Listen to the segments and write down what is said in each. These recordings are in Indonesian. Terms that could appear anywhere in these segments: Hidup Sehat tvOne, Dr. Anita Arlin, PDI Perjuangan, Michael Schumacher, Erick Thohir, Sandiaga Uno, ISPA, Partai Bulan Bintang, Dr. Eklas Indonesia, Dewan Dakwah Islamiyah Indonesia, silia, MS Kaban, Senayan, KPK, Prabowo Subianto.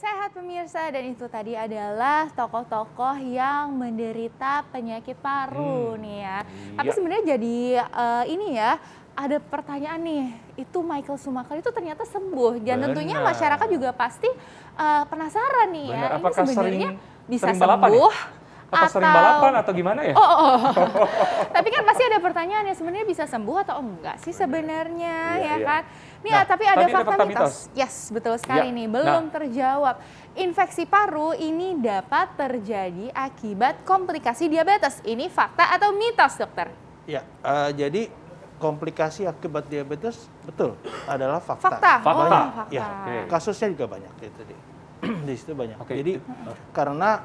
sehat pemirsa, dan itu tadi adalah tokoh-tokoh yang menderita penyakit paru nih ya. Tapi sebenarnya jadi ini ya, ada pertanyaan nih, itu Michael Schumacher itu ternyata sembuh. Dan tentunya masyarakat juga pasti penasaran nih ya, ini sebenarnya bisa sembuh. Atau sering balapan atau gimana ya? Tapi kan pasti ada pertanyaannya, sebenarnya bisa sembuh atau enggak sih sebenarnya ya kan? Nih, tapi ada fakta mitos. Yes, betul sekali nih, belum terjawab. Infeksi paru ini dapat terjadi akibat komplikasi diabetes. Ini fakta atau mitos, dokter? Ya, jadi komplikasi akibat diabetes betul adalah fakta. Fakta. Ya, kasusnya juga banyak gitu deh. Di situ banyak. Jadi karena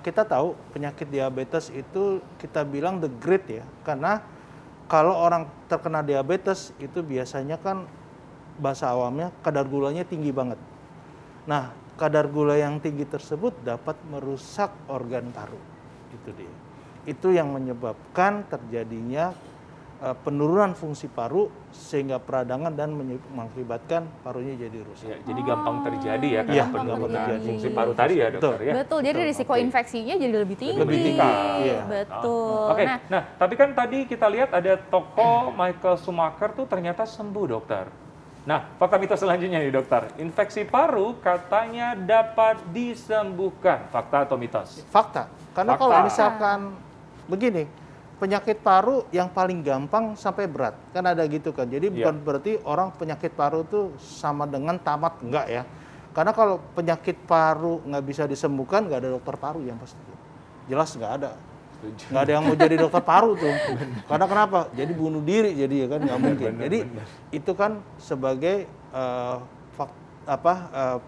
kita tahu penyakit diabetes itu kita bilang the great ya, karena kalau orang terkena diabetes itu biasanya kan bahasa awamnya kadar gulanya tinggi banget. Nah, kadar gula yang tinggi tersebut dapat merusak organ paru. Itu dia. Itu yang menyebabkan terjadinya penurunan fungsi paru sehingga peradangan dan mengakibatkan parunya jadi rusak. Ya, jadi gampang terjadi ya karena penurunan fungsi paru tadi ya, dokter. Betul, ya? Betul. Risiko infeksinya jadi lebih tinggi. Iya. Betul. Oke, nah tapi kan tadi kita lihat ada tokoh Michael Schumacher tuh ternyata sembuh, dokter. Nah, fakta mitos selanjutnya nih, dokter. Infeksi paru katanya dapat disembuhkan. Fakta atau mitos? Fakta. Karena kalau misalkan begini, penyakit paru yang paling gampang sampai berat. Kan ada gitu kan. Jadi bukan berarti orang penyakit paru itu sama dengan tamat. Enggak ya. Karena kalau penyakit paru nggak bisa disembuhkan, nggak ada dokter paru yang pasti. Jelas nggak ada. Nggak ada yang mau jadi dokter paru tuh. Karena kenapa? Jadi bunuh diri jadi ya kan. Nggak mungkin. Jadi itu kan sebagai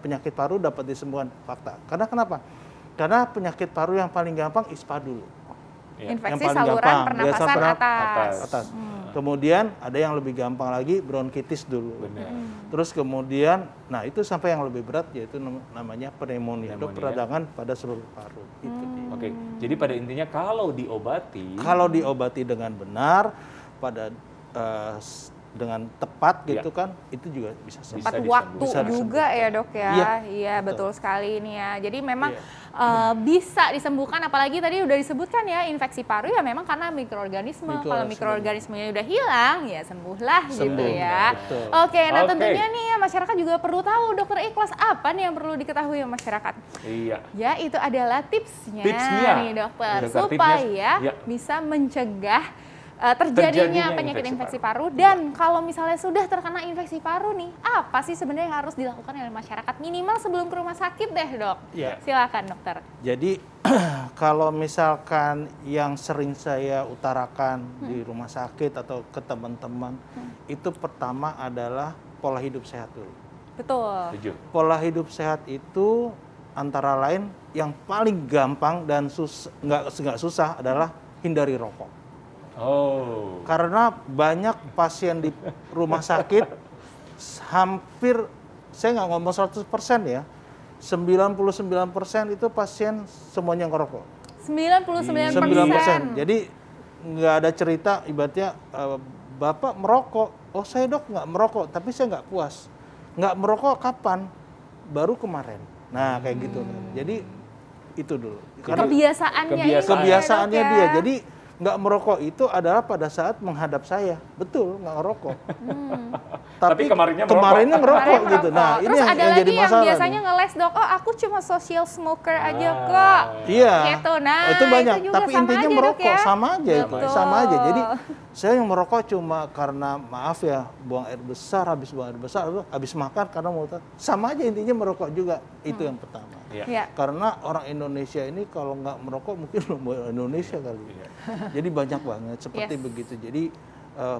penyakit paru dapat disembuhkan. Fakta. Karena kenapa? Karena penyakit paru yang paling gampang ISPA dulu. Infeksi saluran pernapasan atas. Kemudian ada yang lebih gampang lagi bronkitis dulu. Terus kemudian, nah itu sampai yang lebih berat yaitu namanya pneumonia, peradangan pada seluruh paru. Itu dia. Oke, jadi pada intinya kalau diobati, dengan benar, dengan tepat gitu kan, itu juga bisa sembuh. Tepat waktu juga ya, dok ya. Iya, betul sekali ini ya. Jadi memang bisa disembuhkan, apalagi tadi udah disebutkan ya, infeksi paru ya memang karena mikroorganisme. Kalau mikroorganismenya udah hilang ya sembuhlah gitu ya. Oke, nah tentunya nih ya, masyarakat juga perlu tahu, Dokter Eklas, apa nih yang perlu diketahui ya masyarakat? Iya. Ya itu adalah tipsnya, nih dokter, supaya bisa mencegah terjadinya penyakit infeksi paru. Dan kalau misalnya sudah terkena infeksi paru nih, apa sih sebenarnya yang harus dilakukan oleh masyarakat minimal sebelum ke rumah sakit deh, dok? Silakan, dokter. Jadi kalau misalkan yang sering saya utarakan di rumah sakit atau ke teman-teman, itu pertama adalah pola hidup sehat dulu. Betul. Pola hidup sehat itu antara lain yang paling gampang dan nggak susah adalah hindari rokok. Karena banyak pasien di rumah sakit, hampir, saya nggak ngomong 100% ya, 99% itu pasien semuanya ngerokok. 99%? Jadi nggak ada cerita, ibaratnya Bapak merokok, oh saya dok nggak merokok, tapi saya nggak puas. Nggak merokok kapan? Baru kemarin. Nah kayak gitu. Jadi itu dulu. Karena kebiasaannya dia. Jadi nggak merokok itu adalah pada saat menghadap saya, betul nggak ngerokok. Tapi kemarinnya merokok gitu. Nah, terus ini ada yang lagi yang biasanya ngeles, dok, oh aku cuma social smoker aja kok. Iya. Gitu. Nah, itu banyak. Itu tapi intinya aja, merokok sama aja itu, sama aja. Jadi saya yang merokok cuma karena maaf ya buang air besar, habis makan karena mau sama aja intinya merokok juga. Itu yang pertama. Karena orang Indonesia ini kalau nggak merokok mungkin belum Indonesia kali. Jadi banyak banget seperti begitu. Jadi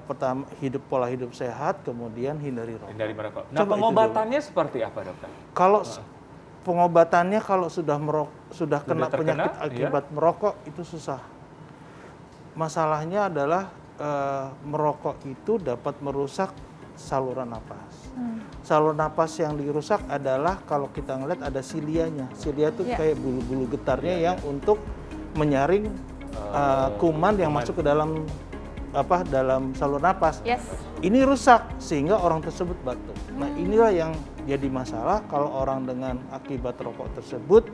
pertama pola hidup sehat, kemudian hindari rokok. Nah, pengobatannya seperti apa, dokter? Kalau pengobatannya kalau sudah kena penyakit akibat merokok itu susah. Masalahnya adalah merokok itu dapat merusak saluran napas. Saluran napas yang dirusak adalah kalau kita ngeliat ada silianya. Silia itu kayak bulu-bulu getarnya yang untuk menyaring kuman yang masuk ke dalam dalam saluran napas. Yes. Ini rusak sehingga orang tersebut batuk. Nah, inilah yang jadi masalah kalau orang dengan akibat rokok tersebut,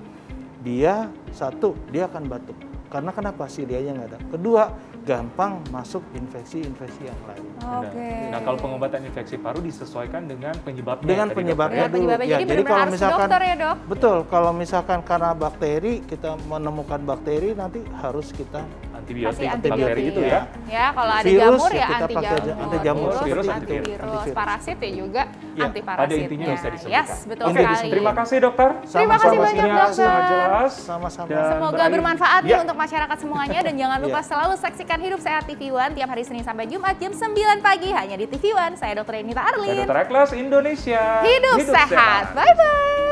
dia satu, dia akan batuk. Karena kenapa? Sirianya nggak ada. Kedua, gampang masuk infeksi-infeksi yang lain. Okay. Nah, kalau pengobatan infeksi paru disesuaikan dengan penyebabnya. Dengan penyebabnya dulu. Ya, jadi kalau misalkan, dokter ya, dok? Betul, kalau misalkan karena bakteri, kita menemukan bakteri nanti harus kita antibiotik, bakteri gitu ya. Ya, kalau ada virus, jamur ya anti jamur. Virus, antivirus, parasit ya juga anti parasit. Pada intinya bisa disebutkan. Yes, betul sekali. Terima kasih dokter. Terima kasih banyak dokter. Sama-sama. Semoga bermanfaat nih untuk masyarakat semuanya, dan jangan lupa selalu saksikan Hidup Sehat TV One tiap hari Senin sampai Jumat jam 9 pagi hanya di TV One. Saya Dr. Anita Arlin. Saya Dr. Eklas Indonesia. Hidup sehat. Bye-bye.